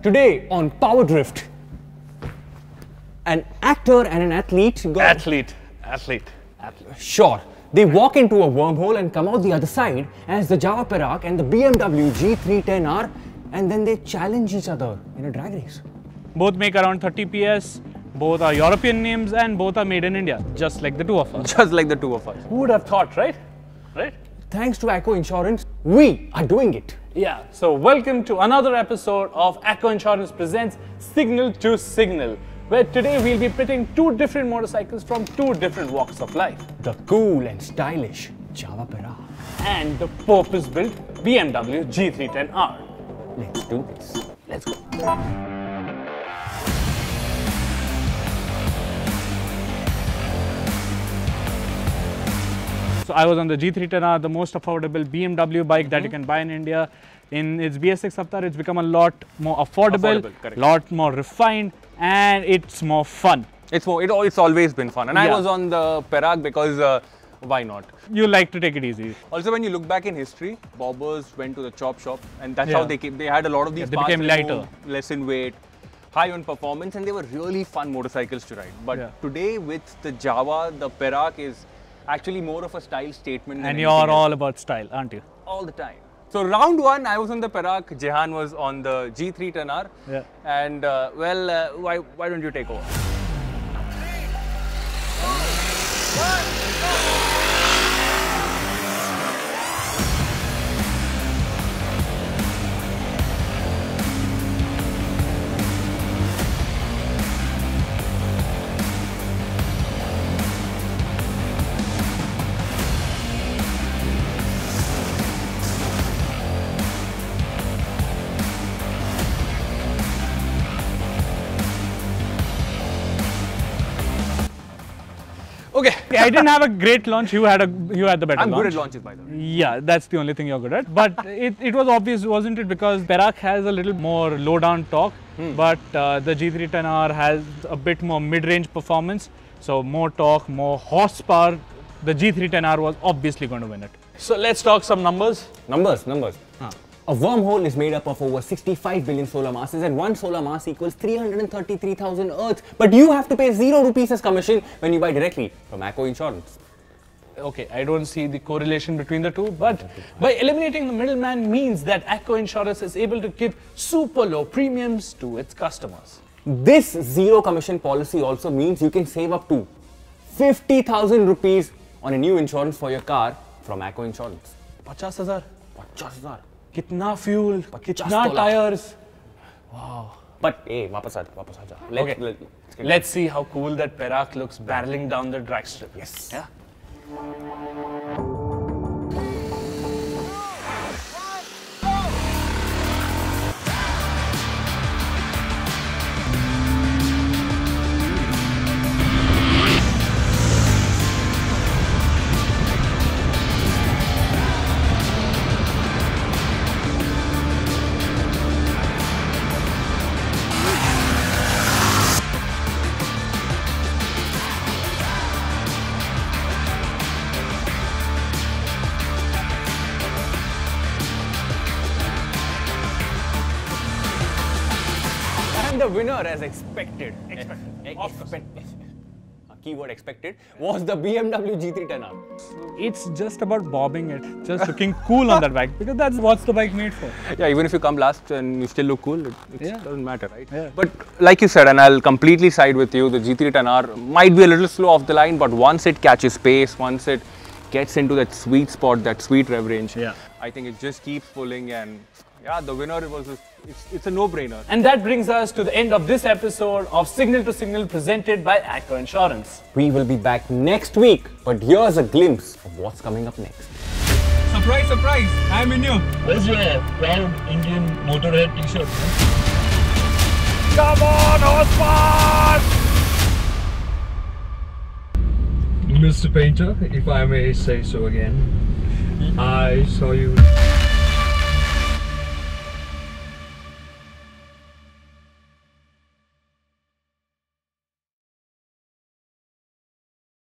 Today on Power Drift, an actor and an athlete go... Athlete. Sure. They walk into a wormhole and come out the other side as the Jawa Perak and the BMW G310R, and then they challenge each other in a drag race. Both make around 30 PS, both are European names, and both are made in India, just like the two of us. Who would have thought, right? Thanks to Acko Insurance, we are doing it. Yeah, so welcome to another episode of Acko Insurance Presents Signal to Signal, where today we'll be pitting two different motorcycles from two different walks of life. The cool and stylish Jawa Perak and the purpose-built BMW G310R. Let's do this. Let's go. So I was on the G310R, the most affordable BMW bike that you can buy in India. In its BS6 avatar, it's become a lot more affordable, lot more refined, and it's more fun. It's always been fun. And yeah. I was on the Perak because why not? You like to take it easy. Also, when you look back in history, bobbers went to the chop shop, and that's how they had a lot of these. They became lighter, less in weight, high on performance, and they were really fun motorcycles to ride. But today with the Jawa, the Perak is actually more of a style statement. And you're all about style, aren't you? All the time. So round one, I was on the Perak, Jehan was on the G310R. Yeah. And well, why don't you take over? 3, 2, 1, go! Okay. Yeah, I didn't have a great launch. You had the better launch. I'm good at launches, by the way. Yeah, that's the only thing you're good at. But it was obvious, wasn't it? Because Perak has a little more low-down torque, but the G310R has a bit more mid-range performance. So more torque, more horsepower. The G310R was obviously going to win it. So let's talk some numbers. Huh. A wormhole is made up of over 65 billion solar masses, and one solar mass equals 333,000 Earths. But you have to pay 0 rupees as commission when you buy directly from Acko Insurance. Okay, I don't see the correlation between the two, but by eliminating the middleman means that Acko Insurance is able to give super low premiums to its customers. This zero commission policy also means you can save up to 50,000 rupees on a new insurance for your car from Acko Insurance. 50,000? 50,000. Kitna fuel, kitna tires. Wow. But hey, wapas aa ja. Let's see how cool that Perak looks barreling down the drag strip. Yes. Yeah. 'Expected' was the BMW G310R. It's just about bobbing it, just looking cool on that bike, because that's what the bike made for. Yeah, even if you come last and you still look cool, it doesn't matter, right? Yeah. But like you said, and I'll completely side with you, the G310R might be a little slow off the line, but once it catches pace, once it gets into that sweet spot, that sweet rev range, I think it just keeps pulling, and yeah, the winner was it's a no-brainer. And that brings us to the end of this episode of Signal to Signal presented by Acko Insurance. We will be back next week, but here's a glimpse of what's coming up next. Surprise, surprise! I'm in you. Where's your proud Indian motorhead T-shirt? Come on, Osman! Mr. Painter, if I may say so again, I saw you.